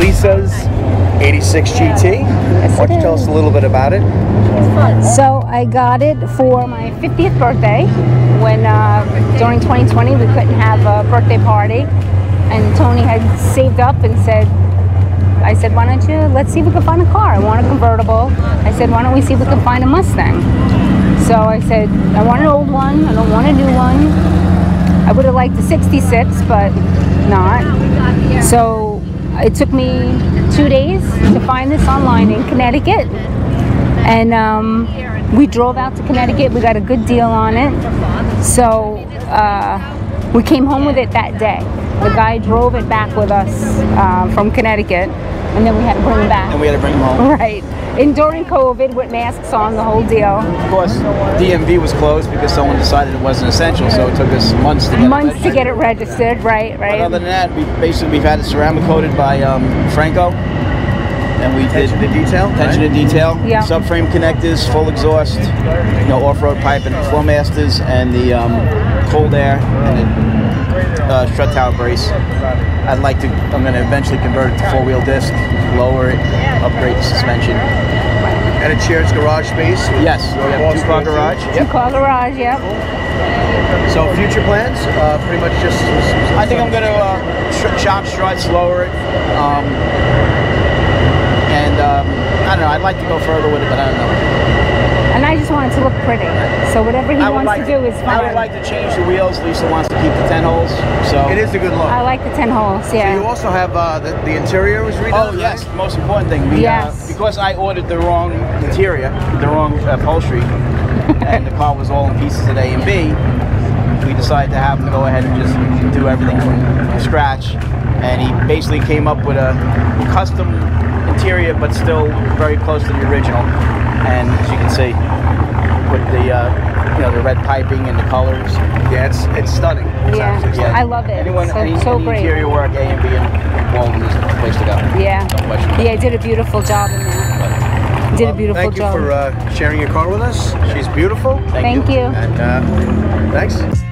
Lisa's 86 GT. Yes, why don't you tell us a little bit about it? So I got it for my 50th birthday when during 2020 we couldn't have a birthday party, and Tony had saved up and said, I said, why don't you, let's see if we can find a car. I want a convertible. I said, why don't we see if we can find a Mustang? So I said, I want an old one, I don't want a new one. I would have liked the 66, but not. So it took me 2 days to find this online in Connecticut. And we drove out to Connecticut, we got a good deal on it. So we came home with it that day. The guy drove it back with us from Connecticut, and then we had to bring him back. And we had to bring him home. Right. And during COVID, with masks on, the whole deal. Of course, DMV was closed because someone decided it wasn't essential, so it took us months to get it registered. Right. But other than that, we've had it ceramic coated by Franco. And we did attention to detail, yeah. Subframe connectors, full exhaust, off-road pipe and floor masters, and the cold air and the strut tower brace. I'm going to eventually convert it to four-wheel disc, lower it, upgrade the suspension. And it shares garage space? Yes, we have two-car garage. Two-car garage, yep. So future plans, pretty much just... I think I'm going to shop struts, lower it. I don't know, I'd like to go further with it, but I don't know. And I just want it to look pretty. So whatever he wants to do is fine. I would like to change the wheels. Lisa wants to keep the 10 holes. So it is a good look. I like the 10 holes, yeah. So you also have the interior was redone? Oh, yes. The most important thing. Because I ordered the wrong interior, the wrong upholstery, and the car was all in pieces at A and B, we decided to have him go ahead and just do everything from scratch. And he basically came up with a custom interior, but still very close to the original. And as you can see, with the the red piping and the colors, it's stunning. Yeah, I love it. Anyone, interior work, A and B and Walton is the place to go. Yeah, no question. Yeah, I did a beautiful job in there. Thank you for sharing your car with us. She's beautiful. Thank you. And thanks.